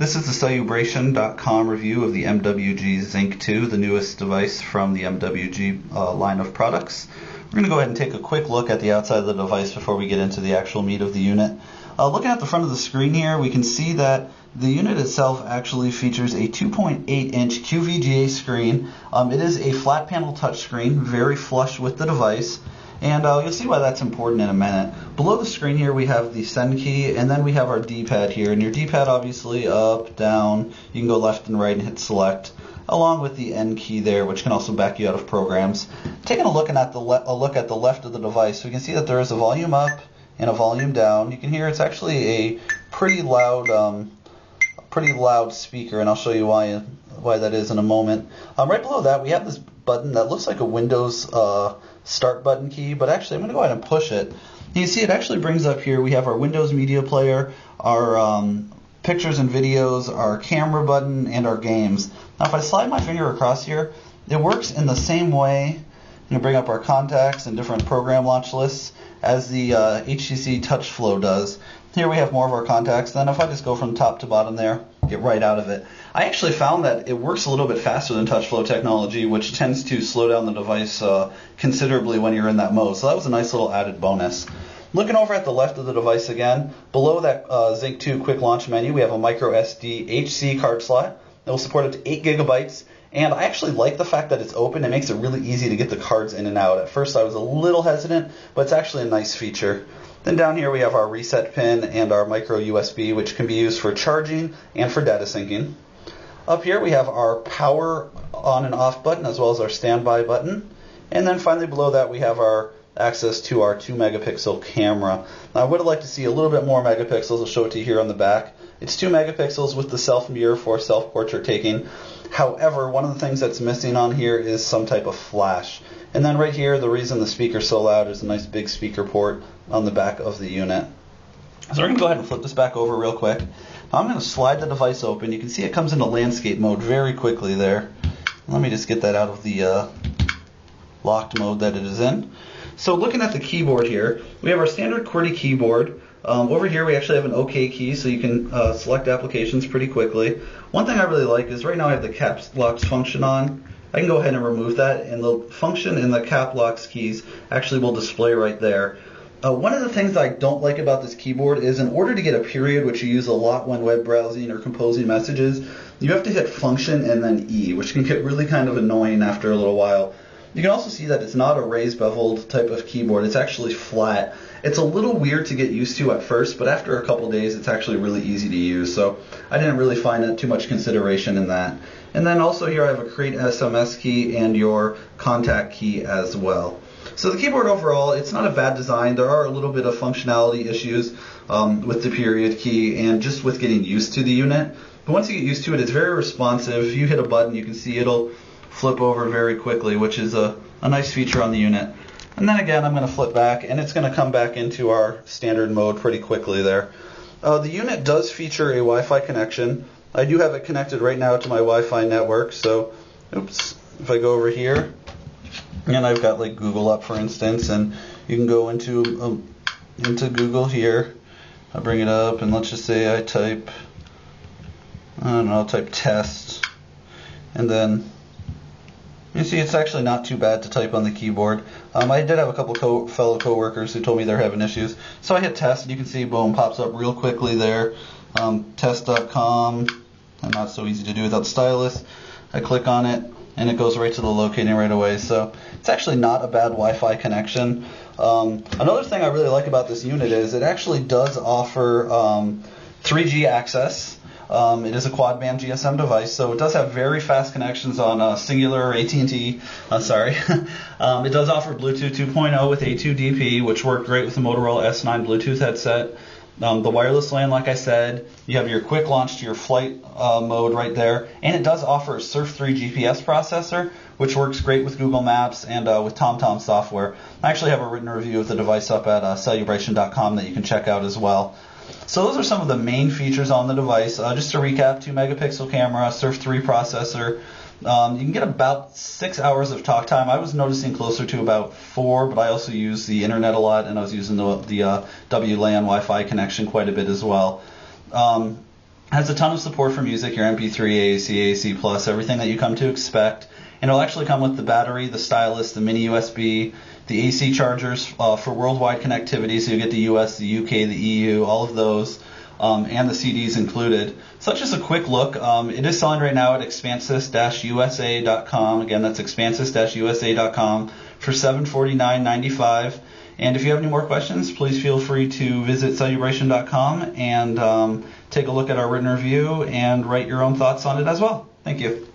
This is the Cellubration.com review of the MWG Zinc II, the newest device from the MWG line of products. We're going to go ahead and take a quick look at the outside of the device before we get into the actual meat of the unit. Looking at the front of the screen here, we can see that the unit itself actually features a 2.8-inch QVGA screen. It is a flat panel touchscreen, very flush with the device. And you'll see why that's important in a minute. Below the screen here we have the send key, and then we have our D-pad here. And your D-pad, obviously, up, down, you can go left and right and hit select, along with the N key there, which can also back you out of programs. Taking a look at the left of the device, we can see that there is a volume up and a volume down. You can hear it's actually a pretty loud speaker, and I'll show you why that is in a moment. Right below that we have this button that looks like a Windows start button key, but actually I'm going to go ahead and push it. You see it actually brings up here, we have our Windows media player, our pictures and videos, our camera button, and our games. Now if I slide my finger across here, it works in the same way. I'm going to bring up our contacts and different program launch lists as the HTC Touch Flow does. Here we have more of our contacts. Then if I just go from top to bottom there, get right out of it. I actually found that it works a little bit faster than Touch Flow technology, which tends to slow down the device considerably when you're in that mode. So that was a nice little added bonus. Looking over at the left of the device again, below that Zinc II quick launch menu, we have a Micro SD HC card slot. It will support up to 8 GB. And I actually like the fact that it's open. It makes it really easy to get the cards in and out. At first I was a little hesitant, but it's actually a nice feature. Then down here we have our reset pin and our micro USB, which can be used for charging and for data syncing. Up here we have our power on and off button, as well as our standby button. And then finally below that we have our access to our 2-megapixel camera. Now I would have liked to see a little bit more megapixels. I'll show it to you here on the back. It's 2 megapixels with the self mirror for self-portrait taking. However, one of the things that's missing on here is some type of flash. And then right here, the reason the speaker's so loud is a nice big speaker port on the back of the unit. So we're going to go ahead and flip this back over real quick. Now I'm going to slide the device open. You can see it comes into landscape mode very quickly there. Let me just get that out of the locked mode that it is in. So looking at the keyboard here, we have our standard QWERTY keyboard. Over here we actually have an OK key, so you can select applications pretty quickly. One thing I really like is right now I have the caps locks function on. I can go ahead and remove that, and the function in the cap locks keys actually will display right there. One of the things that I don't like about this keyboard is in order to get a period, which you use a lot when web browsing or composing messages, you have to hit function and then E, which can get really kind of annoying after a little while. You can also see that it's not a raised beveled type of keyboard, it's actually flat. It's a little weird to get used to at first, but after a couple days it's actually really easy to use, so I didn't really find too much consideration in that. And then also here I have a create SMS key and your contact key as well. So the keyboard overall, it's not a bad design. There are a little bit of functionality issues with the period key and just with getting used to the unit. But once you get used to it, it's very responsive. If you hit a button, you can see it'll flip over very quickly, which is a nice feature on the unit. And then again, I'm going to flip back, and it's going to come back into our standard mode pretty quickly there. The unit does feature a Wi-Fi connection. I do have it connected right now to my Wi-Fi network, so oops, if I go over here, and I've got like Google up, for instance, and you can go into Google here. I'll bring it up, and let's just say I type, I don't know, I'll type test, and then you see it's actually not too bad to type on the keyboard. I did have a couple fellow coworkers who told me they're having issues. So I hit test, and you can see, boom, pops up real quickly there. Test.com, and not so easy to do without stylus. I click on it, and it goes right to the locating right away. So it's actually not a bad Wi-Fi connection. Another thing I really like about this unit is it actually does offer 3G access. It is a quad-band GSM device, so it does have very fast connections on Singular or AT&T. Sorry. It does offer Bluetooth 2.0 with A2DP, which worked great with the Motorola S9 Bluetooth headset. The wireless LAN, like I said, you have your quick launch to your flight mode right there, and it does offer a Surf3 GPS processor, which works great with Google Maps and with TomTom software. I actually have a written review of the device up at Cellubration.com that you can check out as well. So those are some of the main features on the device. Just to recap, 2-megapixel camera, Surf3 processor. You can get about 6 hours of talk time. I was noticing closer to about 4, but I also use the internet a lot, and I was using the WLAN Wi-Fi connection quite a bit as well. Has a ton of support for music, your MP3, AAC, AC+, everything that you come to expect. And it'll actually come with the battery, the stylus, the mini USB, the AC chargers for worldwide connectivity. So you get the US, the UK, the EU, all of those, and the CDs included. So that's just a quick look. It is selling right now at expansus-usa.com. Again, that's expansus-usa.com for $749.95. And if you have any more questions, please feel free to visit Cellubration.com and take a look at our written review and write your own thoughts on it as well. Thank you.